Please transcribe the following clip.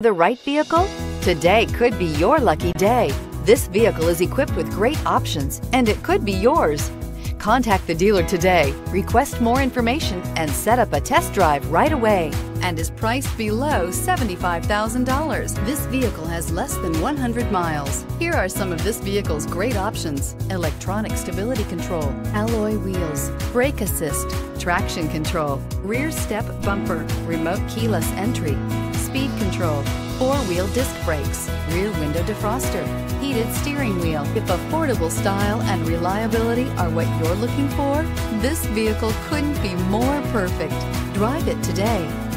The right vehicle? Today could be your lucky day. This vehicle is equipped with great options, and it could be yours. Contact the dealer today, request more information, and set up a test drive right away. And is priced below $75,000. This vehicle has less than 100 miles. Here are some of this vehicle's great options: electronic stability control, alloy wheels, brake assist, traction control, rear step bumper, remote keyless entry, speed control, four-wheel disc brakes, rear window defroster, heated steering wheel. If affordable style and reliability are what you're looking for, this vehicle couldn't be more perfect. Drive it today.